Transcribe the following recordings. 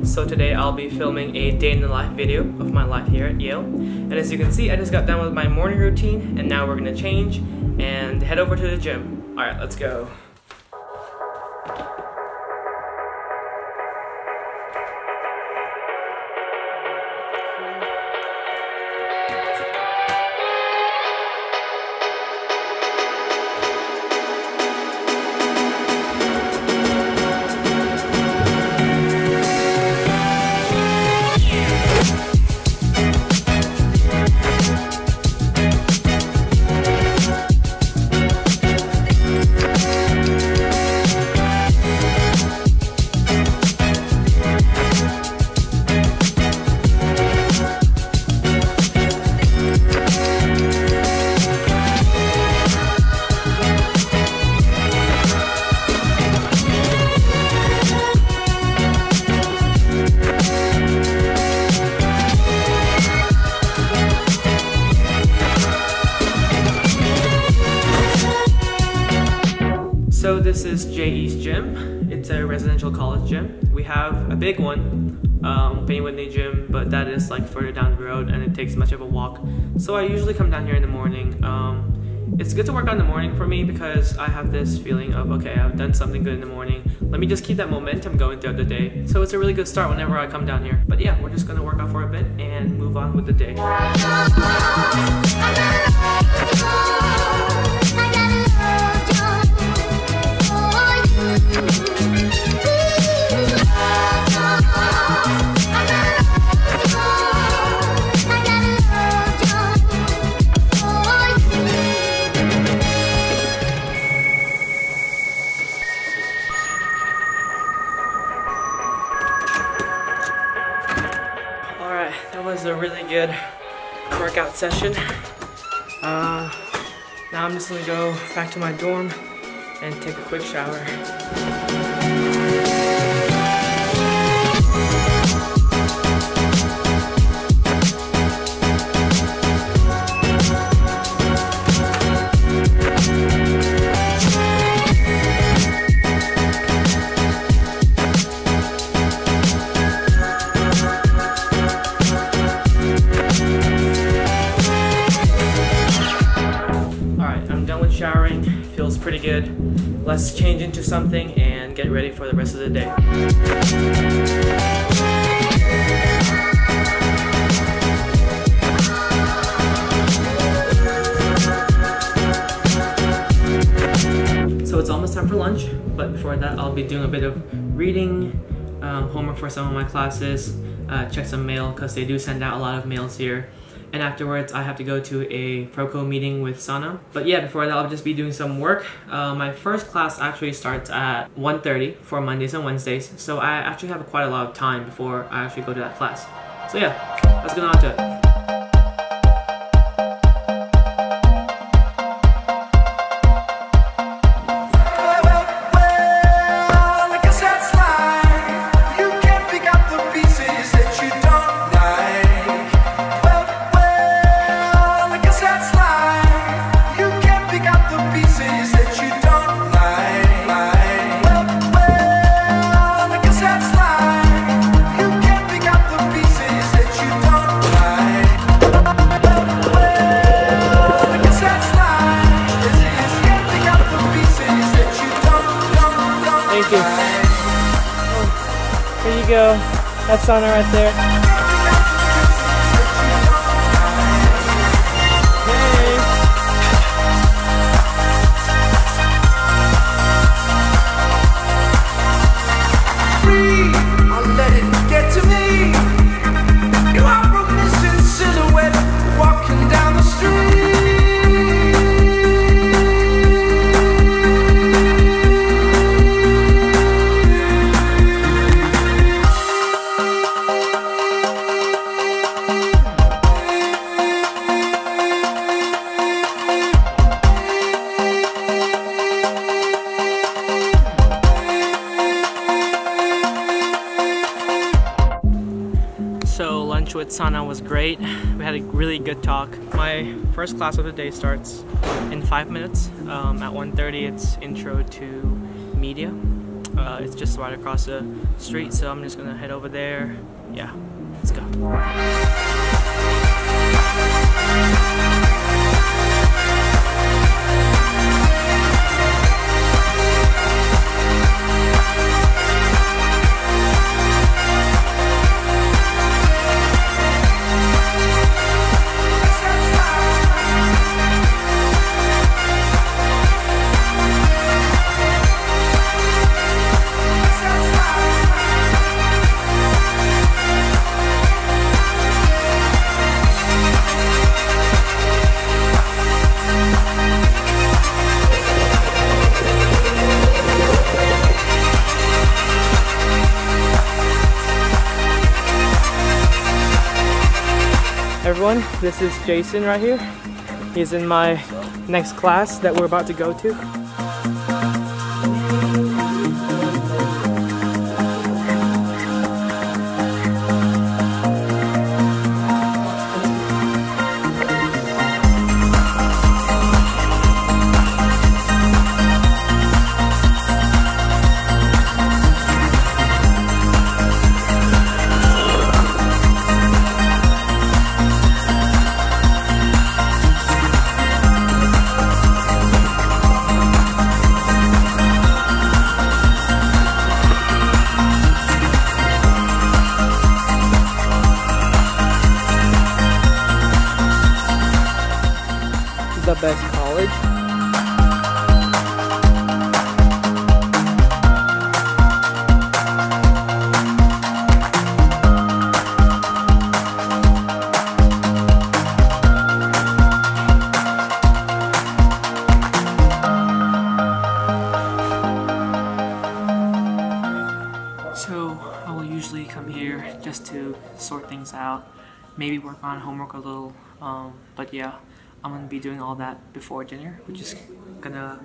everyone. So today I'll be filming a day in the life video of my life here at Yale. And as you can see, I just got done with my morning routine, and now we're gonna change and head over to the gym. All right, let's go. So this is JE's gym. It's a residential college gym. We have a big one, Payne Whitney gym, but that is like further down the road and it takes much of a walk. So I usually come down here in the morning. It's good to work out in the morning for me because I have this feeling of, okay, I've done something good in the morning. Let me just keep that momentum going throughout the day. So it's a really good start whenever I come down here. But yeah, we're just gonna work out for a bit and move on with the day. A really good workout session. Now I'm just gonna go back to my dorm and take a quick shower. Showering feels pretty good. Let's change into something and get ready for the rest of the day. So it's almost time for lunch, but before that I'll be doing a bit of reading, homework for some of my classes, check some mail because they do send out a lot of mails here. And afterwards I have to go to a Proco meeting with Sana. But yeah, before that I'll just be doing some work. My first class actually starts at 1:30 for Mondays and Wednesdays, so I actually have quite a lot of time before I actually go to that class. So yeah, let's get on to it. There you go. That's Sana right there. Free, I'll let it get to me. You are reminiscent silhouette walking down the street. So lunch with Sana was great. We had a really good talk. My first class of the day starts in 5 minutes. At 1:30 it's intro to media. It's just right across the street, so I'm just gonna head over there. Yeah, let's go. Everyone, this is Jason right here. He's in my next class that we're about to go to. The best college. So I will usually come here just to sort things out, maybe work on homework a little, but yeah. I'm gonna be doing all that before dinner, which is gonna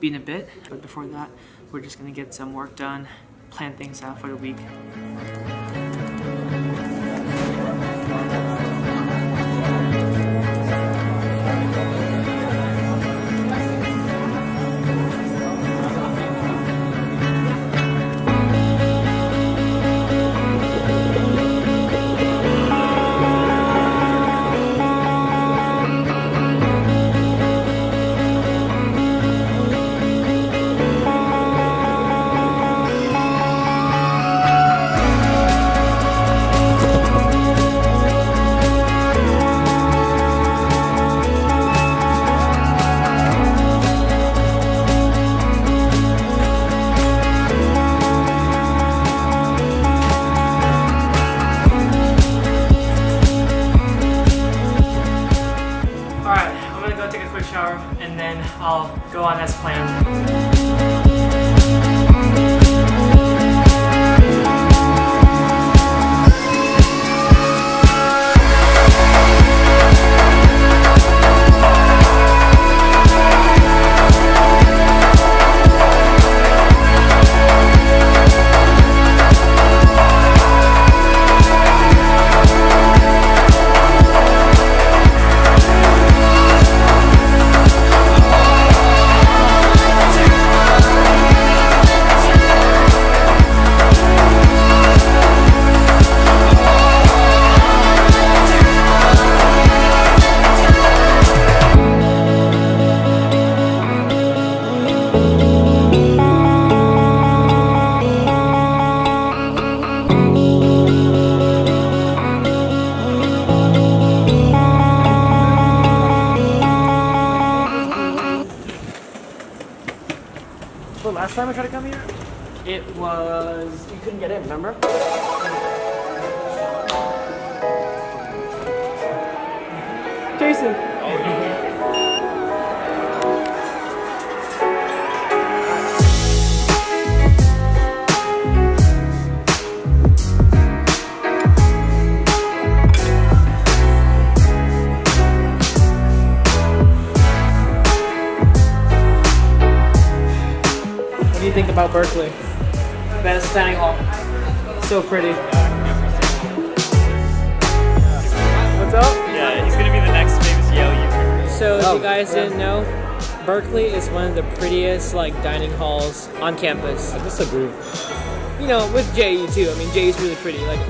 be in a bit. But before that, we're just gonna get some work done, plan things out for the week. And then I'll go on as planned. Last time I tried to come here, it was... You couldn't get in, remember? Jason! Oh, yeah. What do you think about Berkeley? Best dining hall. So pretty. What's up? Yeah, he's gonna be the next famous Yale YouTuber. So if you guys didn't know, Berkeley is one of the prettiest dining halls on campus. I disagree. You know, with JE too. I mean, JE is really pretty. Like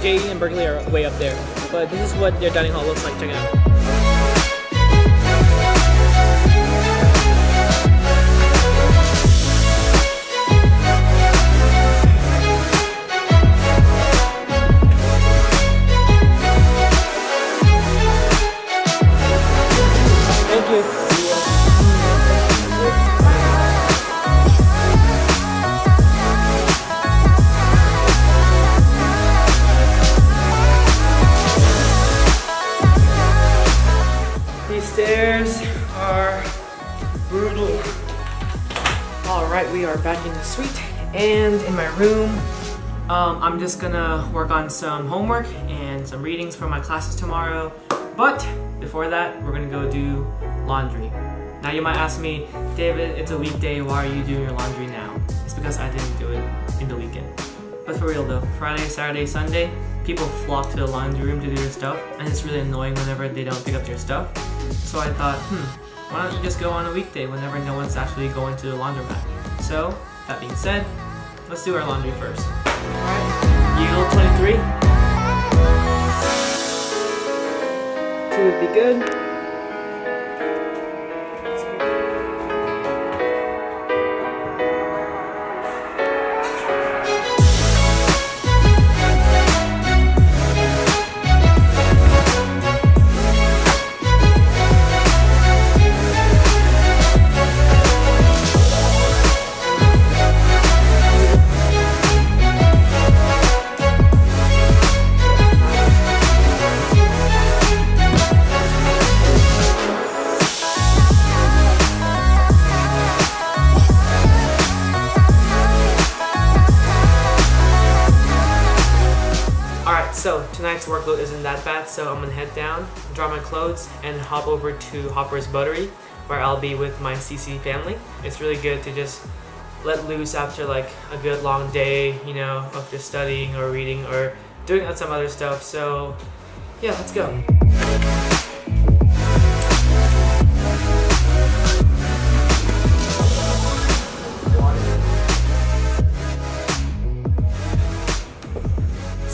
JE and Berkeley are way up there. But this is what their dining hall looks like. Check it out. Are brutal. Alright, we are back in the suite and in my room. I'm just gonna work on some homework and some readings for my classes tomorrow. But before that, we're gonna go do laundry. Now you might ask me, David, it's a weekday, why are you doing your laundry now? It's because I didn't do it in the weekend. But for real though, Friday, Saturday, Sunday, people flock to the laundry room to do their stuff, and it's really annoying whenever they don't pick up their stuff. So I thought, why don't you just go on a weekday whenever no one's actually going to the laundromat? So, that being said, let's do our laundry first. Alright, yield 23. Two would be good. So tonight's workload isn't that bad, so I'm gonna head down, dry my clothes, and hop over to Hopper's Buttery, where I'll be with my CC family. It's really good to just let loose after a good long day, you know, of just studying or reading or doing some other stuff. So yeah, let's go.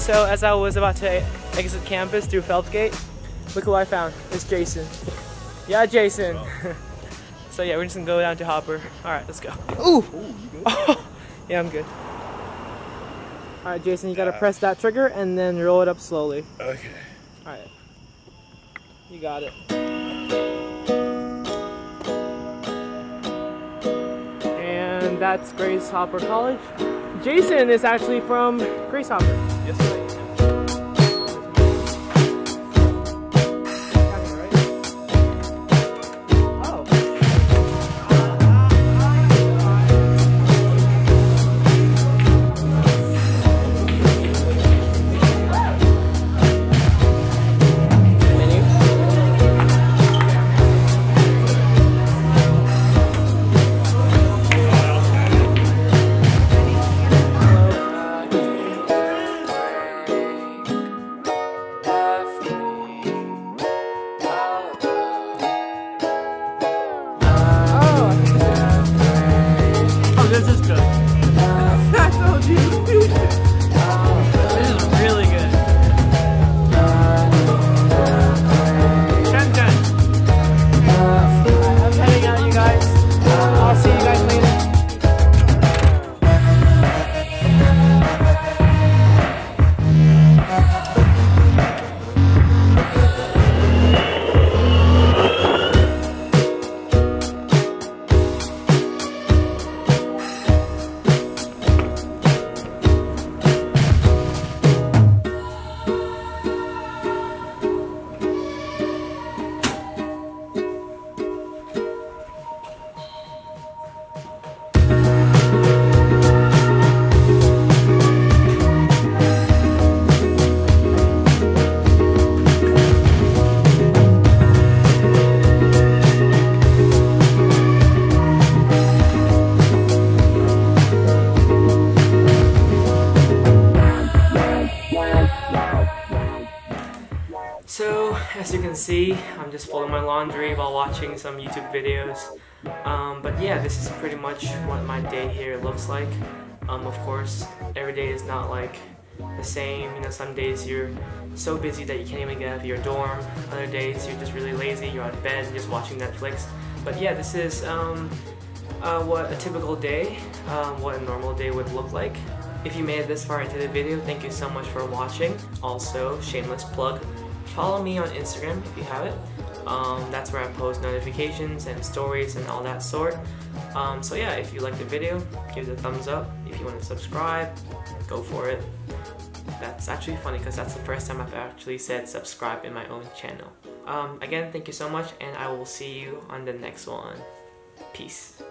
So as I was about to exit campus through Feltgate, look who I found. It's Jason. Yeah, Jason. Oh. So yeah, we're just gonna go down to Hopper. All right, let's go. Ooh. Oh, yeah, I'm good. All right, Jason, you gotta press that trigger and then roll it up slowly. Okay. All right. You got it. And that's Grace Hopper College. Jason is actually from Grace Hopper. Yes, sir. As you can see, I'm just folding my laundry while watching some YouTube videos. But yeah, this is pretty much what my day here looks like. Of course, every day is not like the same. You know, some days you're so busy that you can't even get out of your dorm. Other days you're just really lazy, you're on bed and just watching Netflix. But yeah, this is what a typical day, what a normal day would look like. If you made it this far into the video, thank you so much for watching. Also, shameless plug, follow me on Instagram if you have it. That's where I post notifications and stories and all that sort. So yeah, if you like the video, give it a thumbs up. If you want to subscribe, go for it. That's actually funny because that's the first time I've actually said subscribe in my own channel. Again, thank you so much, and I will see you on the next one. Peace.